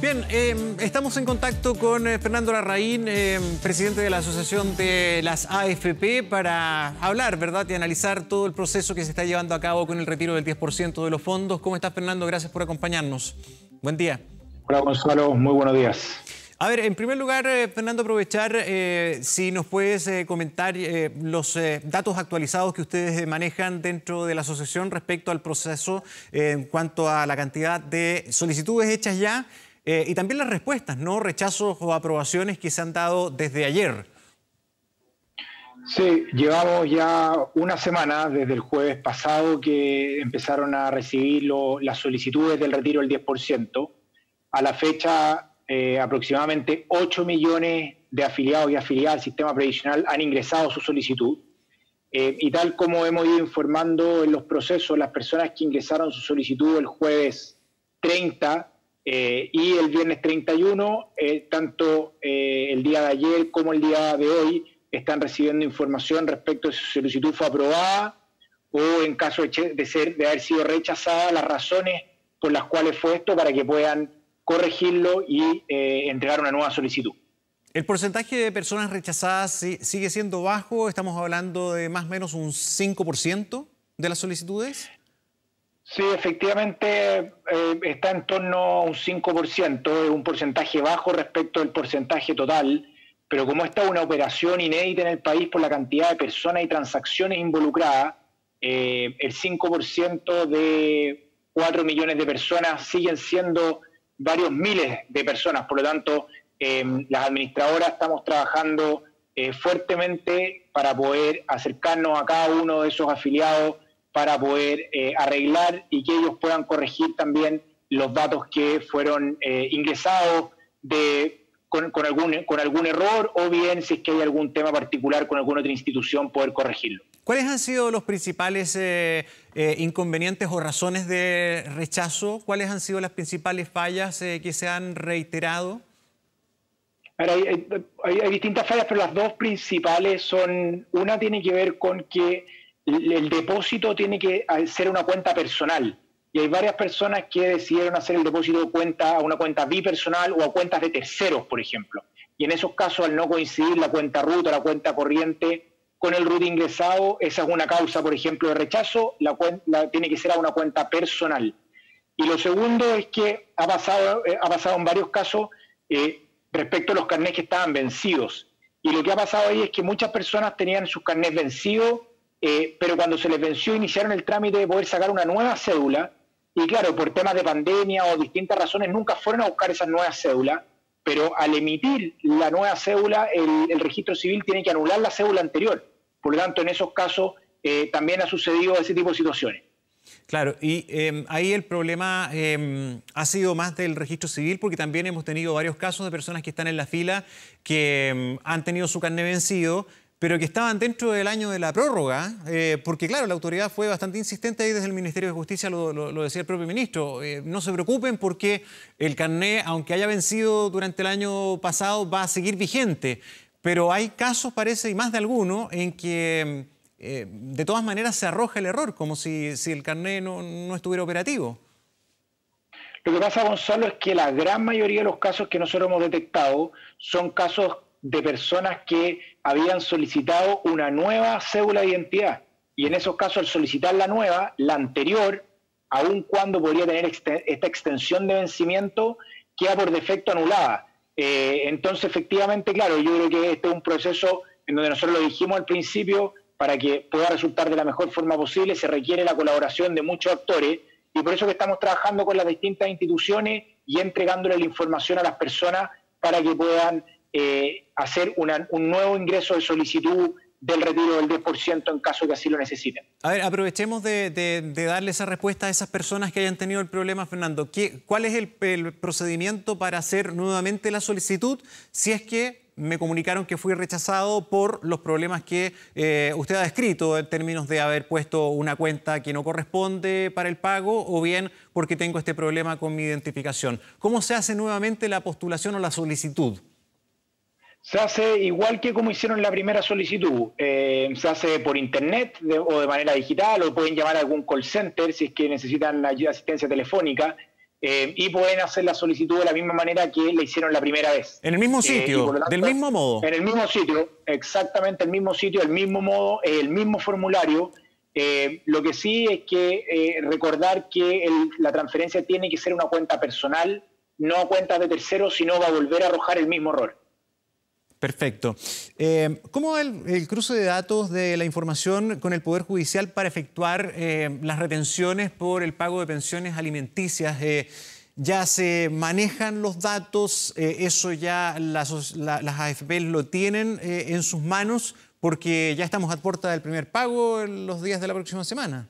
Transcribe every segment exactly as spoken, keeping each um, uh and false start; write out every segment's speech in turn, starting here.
Bien, eh, estamos en contacto con eh, Fernando Larraín, eh, presidente de la Asociación de las A F P, para hablar, ¿verdad?, y analizar todo el proceso que se está llevando a cabo con el retiro del diez por ciento de los fondos. ¿Cómo estás, Fernando? Gracias por acompañarnos. Buen día. Hola, Gonzalo. Muy buenos días. A ver, en primer lugar, eh, Fernando, aprovechar eh, si nos puedes eh, comentar eh, los eh, datos actualizados que ustedes eh, manejan dentro de la asociación respecto al proceso eh, en cuanto a la cantidad de solicitudes hechas ya eh, y también las respuestas, ¿no? Rechazos o aprobaciones que se han dado desde ayer. Sí, llevamos ya una semana desde el jueves pasado que empezaron a recibir lo, las solicitudes del retiro del diez por ciento. A la fecha, Eh, aproximadamente ocho millones de afiliados y afiliadas al sistema previsional han ingresado su solicitud. Eh, y tal como hemos ido informando en los procesos, las personas que ingresaron su solicitud el jueves treinta eh, y el viernes treinta y uno, eh, tanto eh, el día de ayer como el día de hoy, están recibiendo información respecto a si su solicitud fue aprobada o, en caso de, ser, de haber sido rechazada, las razones por las cuales fue esto, para que puedan corregirlo y eh, entregar una nueva solicitud. ¿El porcentaje de personas rechazadas sigue siendo bajo? ¿Estamos hablando de más o menos un cinco por ciento de las solicitudes? Sí, efectivamente eh, está en torno a un cinco por ciento, es un porcentaje bajo respecto al porcentaje total, pero como esta es una operación inédita en el país por la cantidad de personas y transacciones involucradas, eh, el cinco por ciento de cuatro millones de personas siguen siendo varios miles de personas. Por lo tanto, eh, las administradoras estamos trabajando eh, fuertemente para poder acercarnos a cada uno de esos afiliados, para poder eh, arreglar y que ellos puedan corregir también los datos que fueron eh, ingresados de, con, con, algún, con algún error, o bien, si es que hay algún tema particular con alguna otra institución, poder corregirlo. ¿Cuáles han sido los principales eh, eh, inconvenientes o razones de rechazo? ¿Cuáles han sido las principales fallas eh, que se han reiterado? Ahora, hay, hay, hay distintas fallas, pero las dos principales son... Una tiene que ver con que el, el depósito tiene que ser una cuenta personal. Y hay varias personas que decidieron hacer el depósito de cuenta a una cuenta bipersonal o a cuentas de terceros, por ejemplo. Y en esos casos, al no coincidir la cuenta RUT o la cuenta corriente con el RUT ingresado, esa es una causa, por ejemplo, de rechazo, la, la tiene que ser a una cuenta personal. Y lo segundo es que ha pasado, eh, ha pasado en varios casos eh, respecto a los carnés que estaban vencidos. Y lo que ha pasado ahí es que muchas personas tenían sus carnés vencidos, eh, pero cuando se les venció iniciaron el trámite de poder sacar una nueva cédula, y claro, por temas de pandemia o distintas razones nunca fueron a buscar esas nuevas cédulas, pero al emitir la nueva cédula, el, el registro civil tiene que anular la cédula anterior. Por lo tanto, en esos casos eh, también ha sucedido ese tipo de situaciones. Claro, y eh, ahí el problema eh, ha sido más del registro civil, porque también hemos tenido varios casos de personas que están en la fila, que eh, han tenido su carné vencido, pero que estaban dentro del año de la prórroga, eh, porque claro, la autoridad fue bastante insistente ahí desde el Ministerio de Justicia, lo, lo, lo decía el propio ministro, eh, no se preocupen porque el carné, aunque haya vencido durante el año pasado, va a seguir vigente. Pero hay casos, parece, y más de alguno, en que eh, de todas maneras se arroja el error, como si, si el carné no, no estuviera operativo. Lo que pasa, Gonzalo, es que la gran mayoría de los casos que nosotros hemos detectado son casos de personas que habían solicitado una nueva cédula de identidad. Y en esos casos, al solicitar la nueva, la anterior, aun cuando podría tener esta extensión de vencimiento, queda por defecto anulada. Eh, entonces, efectivamente, claro, yo creo que este es un proceso en donde nosotros lo dijimos al principio, para que pueda resultar de la mejor forma posible, se requiere la colaboración de muchos actores, y por eso que estamos trabajando con las distintas instituciones y entregándole la información a las personas para que puedan Eh, hacer una, un nuevo ingreso de solicitud del retiro del diez por ciento en caso que así lo necesiten. A ver, aprovechemos de, de, de darle esa respuesta a esas personas que hayan tenido el problema, Fernando. ¿Qué, ¿Cuál es el, el procedimiento para hacer nuevamente la solicitud si es que me comunicaron que fui rechazado por los problemas que eh, usted ha descrito en términos de haber puesto una cuenta que no corresponde para el pago, o bien porque tengo este problema con mi identificación? ¿Cómo se hace nuevamente la postulación o la solicitud? Se hace igual que como hicieron la primera solicitud, eh, se hace por internet de, o de manera digital, o pueden llamar a algún call center si es que necesitan asistencia telefónica, eh, y pueden hacer la solicitud de la misma manera que la hicieron la primera vez. En el mismo sitio, eh, por lo tanto, del mismo modo. En el mismo sitio, exactamente el mismo sitio, el mismo modo, el mismo formulario. Eh, lo que sí es que eh, recordar que el, la transferencia tiene que ser una cuenta personal, no cuentas de terceros, si no va a volver a arrojar el mismo error. Perfecto. Eh, ¿Cómo va el, el cruce de datos de la información con el Poder Judicial para efectuar eh, las retenciones por el pago de pensiones alimenticias? Eh, ¿Ya se manejan los datos? Eh, ¿Eso ya las, la, las A F P lo tienen eh, en sus manos? Porque ya estamos a puerta del primer pago en los días de la próxima semana.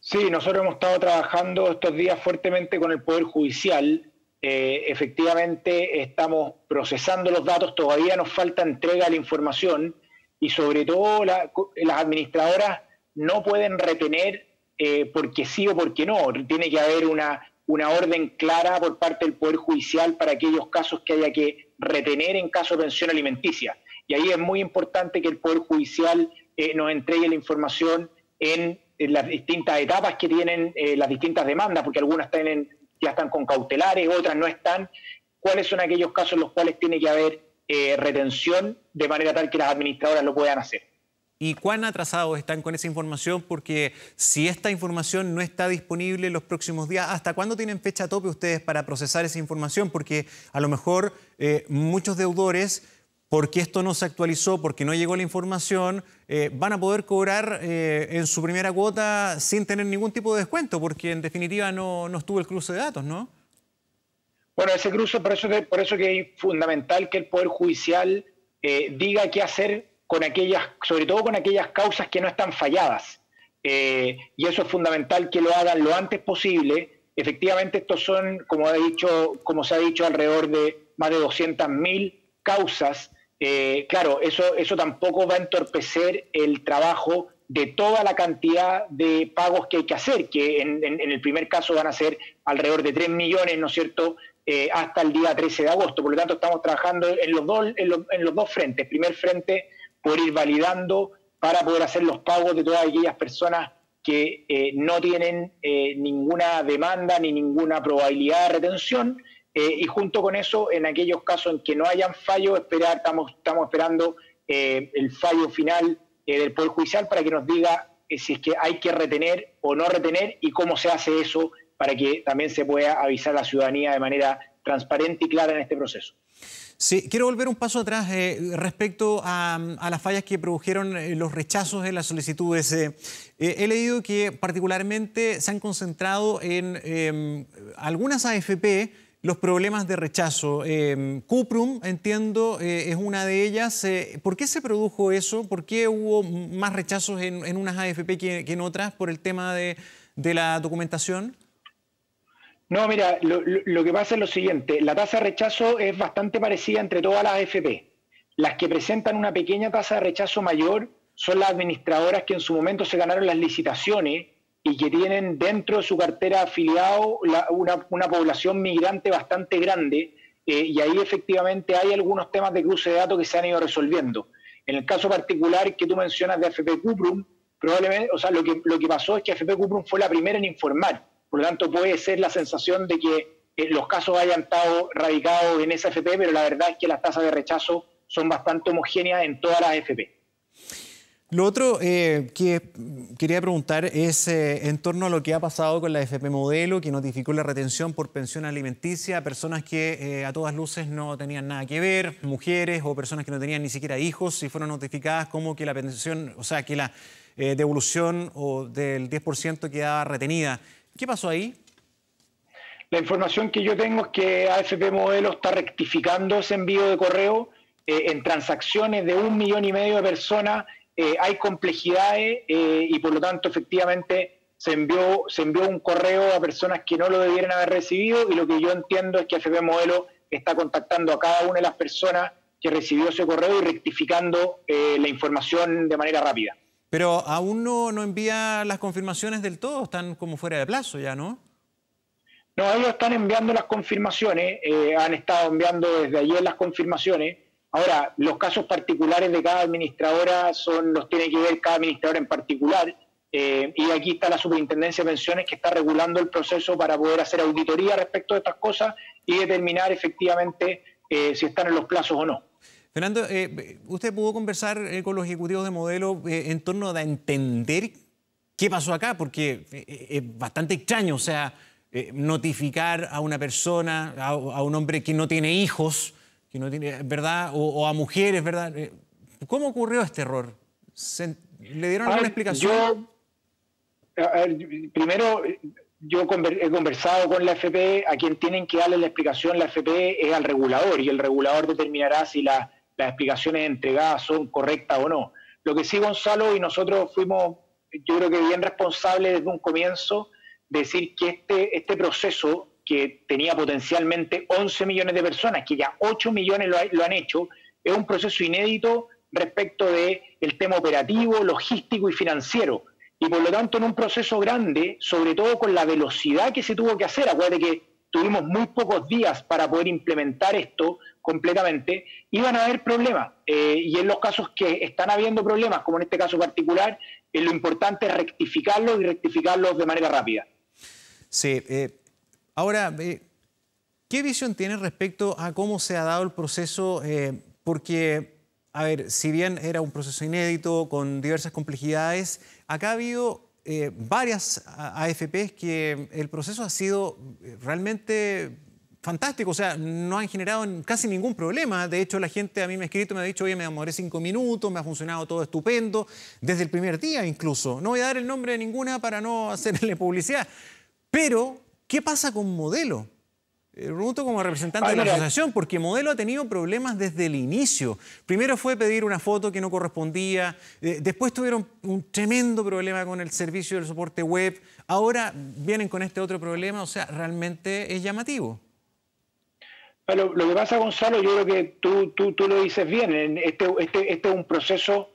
Sí, nosotros hemos estado trabajando estos días fuertemente con el Poder Judicial. Eh, efectivamente estamos procesando los datos, todavía nos falta entrega de la información y sobre todo la, las administradoras no pueden retener eh, porque sí o porque no. Tiene que haber una, una orden clara por parte del Poder Judicial para aquellos casos que haya que retener en caso de pensión alimenticia. Y ahí es muy importante que el Poder Judicial eh, nos entregue la información en, en las distintas etapas que tienen eh, las distintas demandas, porque algunas tienen... ya están con cautelares, otras no están. ¿Cuáles son aquellos casos en los cuales tiene que haber eh, retención de manera tal que las administradoras lo puedan hacer? ¿Y cuán atrasados están con esa información? Porque si esta información no está disponible en los próximos días, ¿hasta cuándo tienen fecha tope ustedes para procesar esa información? Porque a lo mejor eh, muchos deudores, porque esto no se actualizó, porque no llegó la información, eh, van a poder cobrar eh, en su primera cuota sin tener ningún tipo de descuento, porque en definitiva no, no estuvo el cruce de datos, ¿no? Bueno, ese cruce, por eso, por eso que es fundamental que el Poder Judicial eh, diga qué hacer con aquellas, sobre todo con aquellas causas que no están falladas. Eh, y eso es fundamental que lo hagan lo antes posible. Efectivamente, estos son, como, he dicho, como se ha dicho, alrededor de más de doscientas mil causas. Eh, claro, eso, eso tampoco va a entorpecer el trabajo de toda la cantidad de pagos que hay que hacer, que en, en, en el primer caso van a ser alrededor de tres millones, ¿no es cierto?, eh, hasta el día trece de agosto. Por lo tanto, estamos trabajando en los dos, en los, en los dos frentes. Primer frente, por ir validando para poder hacer los pagos de todas aquellas personas que eh, no tienen eh, ninguna demanda ni ninguna probabilidad de retención. Eh, y junto con eso, en aquellos casos en que no hayan fallo, esperar, estamos, estamos esperando eh, el fallo final eh, del Poder Judicial para que nos diga eh, si es que hay que retener o no retener y cómo se hace eso para que también se pueda avisar a la ciudadanía de manera transparente y clara en este proceso. Sí, quiero volver un paso atrás eh, respecto a, a las fallas que produjeron eh, los rechazos en las solicitudes. Eh, eh, he leído que particularmente se han concentrado en eh, algunas A F P los problemas de rechazo. Eh, Cuprum, entiendo, eh, es una de ellas. Eh, ¿Por qué se produjo eso? ¿Por qué hubo más rechazos en, en unas A F P que, que en otras por el tema de, de la documentación? No, mira, lo, lo que pasa es lo siguiente. La tasa de rechazo es bastante parecida entre todas las A F P. Las que presentan una pequeña tasa de rechazo mayor son las administradoras que en su momento se ganaron las licitaciones y que tienen dentro de su cartera de afiliado la, una, una población migrante bastante grande, eh, y ahí efectivamente hay algunos temas de cruce de datos que se han ido resolviendo. En el caso particular que tú mencionas de A F P Cuprum, probablemente, o sea, lo que, lo que pasó es que A F P Cuprum fue la primera en informar, por lo tanto puede ser la sensación de que eh, los casos hayan estado radicados en esa A F P, pero la verdad es que las tasas de rechazo son bastante homogéneas en todas las A F P. Lo otro eh, que quería preguntar es eh, en torno a lo que ha pasado con la F P Modelo, que notificó la retención por pensión alimenticia a personas que eh, a todas luces no tenían nada que ver, mujeres o personas que no tenían ni siquiera hijos, y fueron notificadas como que la pensión, o sea, que la eh, devolución o del diez por ciento quedaba retenida. ¿Qué pasó ahí? La información que yo tengo es que A F P Modelo está rectificando ese envío de correo eh, en transacciones de un millón y medio de personas. Eh, hay complejidades eh, y por lo tanto efectivamente se envió, se envió un correo a personas que no lo debieran haber recibido, y lo que yo entiendo es que A F P Modelo está contactando a cada una de las personas que recibió ese correo y rectificando eh, la información de manera rápida. Pero aún no, no envía las confirmaciones del todo, están como fuera de plazo ya, ¿no? No, ellos están enviando las confirmaciones, eh, han estado enviando desde ayer las confirmaciones. Ahora, los casos particulares de cada administradora son, los tiene que ver cada administradora en particular. Eh, y aquí está la Superintendencia de Pensiones, que está regulando el proceso para poder hacer auditoría respecto de estas cosas y determinar efectivamente eh, si están en los plazos o no. Fernando, eh, usted pudo conversar eh, con los ejecutivos de Modelo eh, en torno a entender qué pasó acá, porque eh, es bastante extraño, o sea, eh, notificar a una persona, a, a un hombre que no tiene hijos, que no tiene, ¿verdad? O, o a mujeres, ¿verdad? ¿Cómo ocurrió este error? ¿Se, ¿Le dieron alguna explicación? Yo... A ver, primero, yo he conversado con la F P, a quien tienen que darle la explicación la F P es al regulador, y el regulador determinará si la, las explicaciones entregadas son correctas o no. Lo que sí, Gonzalo, y nosotros fuimos, yo creo que bien responsables desde un comienzo, decir que este, este proceso, que tenía potencialmente once millones de personas, que ya ocho millones lo, ha, lo han hecho, es un proceso inédito respecto del tema operativo, logístico y financiero. Y por lo tanto, en un proceso grande, sobre todo con la velocidad que se tuvo que hacer, acuérdate que tuvimos muy pocos días para poder implementar esto completamente, iban a haber problemas. Eh, y en los casos que están habiendo problemas, como en este caso particular, eh, lo importante es rectificarlos y rectificarlos de manera rápida. Sí. Eh, ahora, eh, ¿qué visión tiene respecto a cómo se ha dado el proceso? Eh, porque... A ver, si bien era un proceso inédito con diversas complejidades, acá ha habido eh, varias A F Pes que el proceso ha sido realmente fantástico, o sea, no han generado casi ningún problema. De hecho, la gente a mí me ha escrito, me ha dicho, oye, me demoré cinco minutos, me ha funcionado todo estupendo, desde el primer día incluso. No voy a dar el nombre de ninguna para no hacerle publicidad. Pero, ¿qué pasa con Modelo? Pregunto como representante Ay, de la mira. asociación, porque Modelo ha tenido problemas desde el inicio. Primero fue pedir una foto que no correspondía, eh, después tuvieron un tremendo problema con el servicio del soporte web, ahora vienen con este otro problema, o sea, realmente es llamativo. Pero lo que pasa, Gonzalo, yo creo que tú, tú, tú lo dices bien, este, este, este es un proceso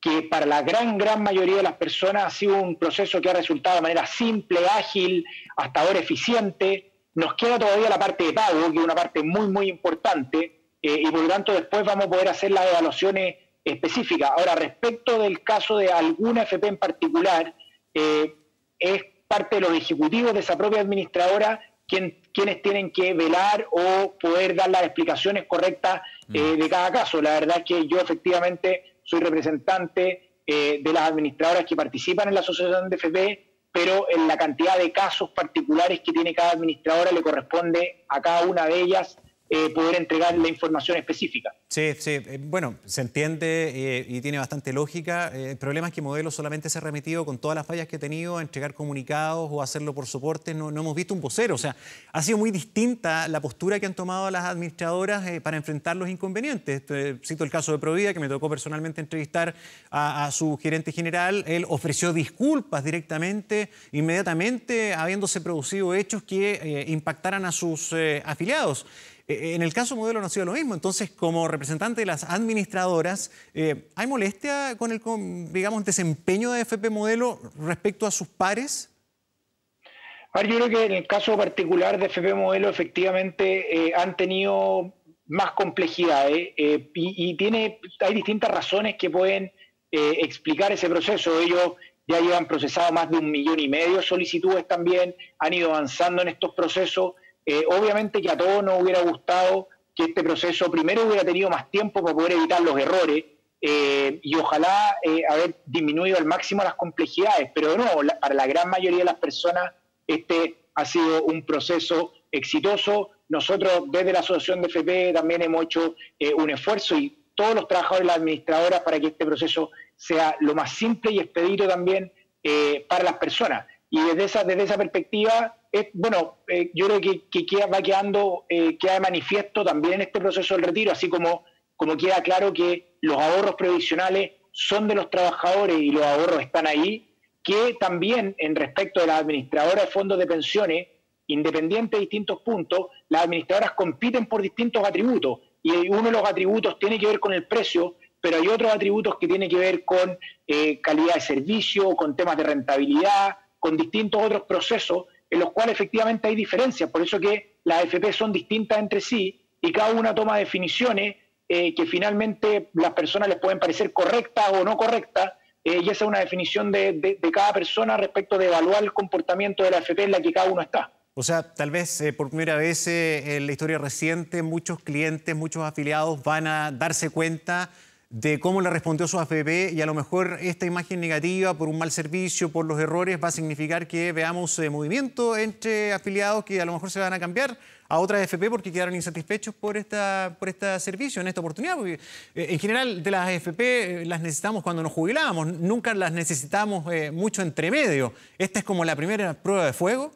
que para la gran, gran mayoría de las personas ha sido un proceso que ha resultado de manera simple, ágil, hasta ahora eficiente. Nos queda todavía la parte de pago, que es una parte muy, muy importante, eh, y por lo tanto después vamos a poder hacer las evaluaciones específicas. Ahora, respecto del caso de alguna F P en particular, eh, es parte de los ejecutivos de esa propia administradora quien, quienes tienen que velar o poder dar las explicaciones correctas eh, de cada caso. La verdad es que yo efectivamente soy representante eh, de las administradoras que participan en la asociación de F P, pero en la cantidad de casos particulares que tiene cada administradora le corresponde a cada una de ellas eh, poder entregar la información específica. Sí, sí. Bueno, se entiende eh, y tiene bastante lógica. Eh, el problema es que Modelo solamente se ha remitido con todas las fallas que ha tenido a entregar comunicados o a hacerlo por soporte. No, no hemos visto un vocero. O sea, ha sido muy distinta la postura que han tomado las administradoras eh, para enfrentar los inconvenientes. Eh, cito el caso de Provida, que me tocó personalmente entrevistar a, a su gerente general. Él ofreció disculpas directamente, inmediatamente, habiéndose producido hechos que eh, impactaran a sus eh, afiliados. En el caso Modelo no ha sido lo mismo. Entonces, como representante de las administradoras, eh, ¿hay molestia con el con, digamos, desempeño de F P Modelo respecto a sus pares? A ver, yo creo que en el caso particular de F P Modelo efectivamente eh, han tenido más complejidades eh, y, y tiene, hay distintas razones que pueden eh, explicar ese proceso. Ellos ya llevan procesado más de un millón y medio de solicitudes también, han ido avanzando en estos procesos. Eh, obviamente que a todos nos hubiera gustado que este proceso primero hubiera tenido más tiempo para poder evitar los errores eh, y ojalá eh, haber disminuido al máximo las complejidades, pero de nuevo, la, para la gran mayoría de las personas este ha sido un proceso exitoso. Nosotros desde la asociación de F P también hemos hecho eh, un esfuerzo y todos los trabajadores y las administradoras para que este proceso sea lo más simple y expedito también eh, para las personas. Y desde esa, desde esa perspectiva, es, bueno, eh, yo creo que, que queda, va quedando, eh, queda de manifiesto también en este proceso del retiro, así como, como queda claro que los ahorros previsionales son de los trabajadores y los ahorros están ahí, que también en respecto de las administradoras de fondos de pensiones, independiente de distintos puntos, las administradoras compiten por distintos atributos, y uno de los atributos tiene que ver con el precio, pero hay otros atributos que tienen que ver con eh, calidad de servicio, con temas de rentabilidad, con distintos otros procesos en los cuales efectivamente hay diferencias. Por eso que las A F P son distintas entre sí y cada una toma definiciones eh, que finalmente las personas les pueden parecer correctas o no correctas, eh, y esa es una definición de, de, de cada persona respecto de evaluar el comportamiento de la A F P en la que cada uno está. O sea, tal vez eh, por primera vez eh, en la historia reciente muchos clientes, muchos afiliados van a darse cuenta de cómo le respondió su A F P, y a lo mejor esta imagen negativa por un mal servicio, por los errores, va a significar que veamos eh, movimiento entre afiliados que a lo mejor se van a cambiar a otras A F P porque quedaron insatisfechos por esta, por este servicio, en esta oportunidad. Porque, eh, en general, de las A F P eh, las necesitamos cuando nos jubilábamos, nunca las necesitamos eh, mucho entre medio. ¿Esta es como la primera prueba de fuego?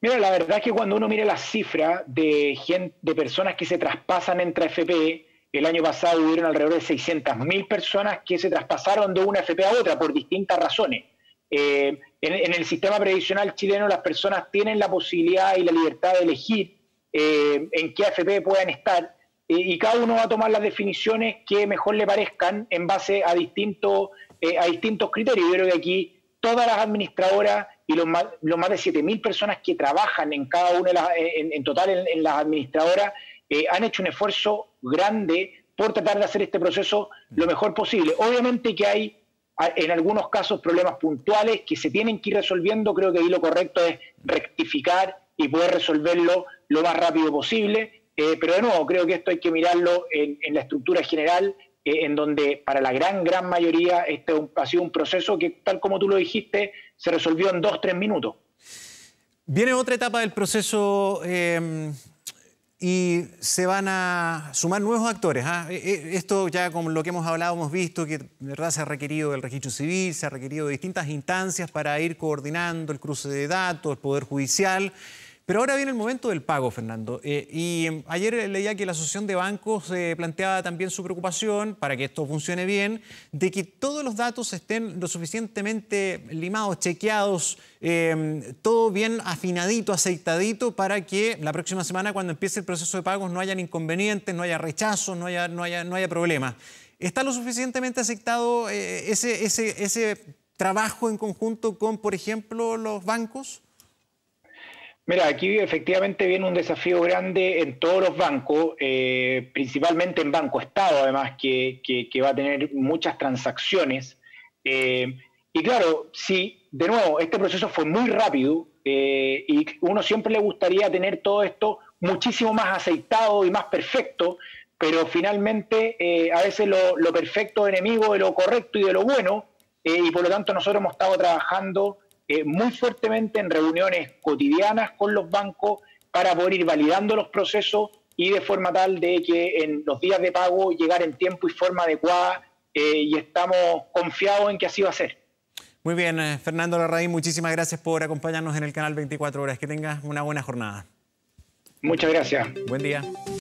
Mira, la verdad es que cuando uno mira las cifras de, gente, de personas que se traspasan entre A F P, el año pasado hubieron alrededor de seiscientas mil personas que se traspasaron de una A F P a otra por distintas razones. Eh, en, en el sistema previsional chileno las personas tienen la posibilidad y la libertad de elegir eh, en qué A F P puedan estar, eh, y cada uno va a tomar las definiciones que mejor le parezcan en base a, distinto, eh, a distintos criterios. Yo creo que aquí todas las administradoras y los más, los más de siete mil personas que trabajan en cada una de las, en, en total en, en las administradoras, Eh, han hecho un esfuerzo grande por tratar de hacer este proceso lo mejor posible. Obviamente que hay en algunos casos problemas puntuales que se tienen que ir resolviendo. Creo que ahí lo correcto es rectificar y poder resolverlo lo más rápido posible. Eh, pero de nuevo, creo que esto hay que mirarlo en, en la estructura general, eh, en donde para la gran, gran mayoría este ha sido un proceso que, tal como tú lo dijiste, se resolvió en dos, tres minutos. Viene otra etapa del proceso... Eh... y se van a sumar nuevos actores. ¿eh? Esto ya con lo que hemos hablado hemos visto que de verdad se ha requerido el registro civil, se ha requerido de distintas instancias para ir coordinando el cruce de datos, el Poder Judicial. Pero ahora viene el momento del pago, Fernando. Eh, y ayer leía que la Asociación de Bancos eh, planteaba también su preocupación, para que esto funcione bien, de que todos los datos estén lo suficientemente limados, chequeados, Eh, todo bien afinadito, aceitadito, para que la próxima semana, cuando empiece el proceso de pagos, no hayan inconvenientes, no haya rechazos, no haya, no haya, no haya problemas. ¿Está lo suficientemente aceitado eh, ese, ese, ese trabajo en conjunto con, por ejemplo, los bancos? Mira, aquí efectivamente viene un desafío grande en todos los bancos, eh, principalmente en Banco Estado, además, que, que, que va a tener muchas transacciones. Eh, y claro, sí. De nuevo, este proceso fue muy rápido eh, y uno siempre le gustaría tener todo esto muchísimo más aceitado y más perfecto, pero finalmente eh, a veces lo, lo perfecto es enemigo de lo correcto y de lo bueno, eh, y por lo tanto nosotros hemos estado trabajando eh, muy fuertemente en reuniones cotidianas con los bancos para poder ir validando los procesos y de forma tal de que en los días de pago llegar en tiempo y forma adecuada, eh, y estamos confiados en que así va a ser. Muy bien, Fernando Larraín, muchísimas gracias por acompañarnos en el canal veinticuatro horas. Que tengas una buena jornada. Muchas gracias. Buen día.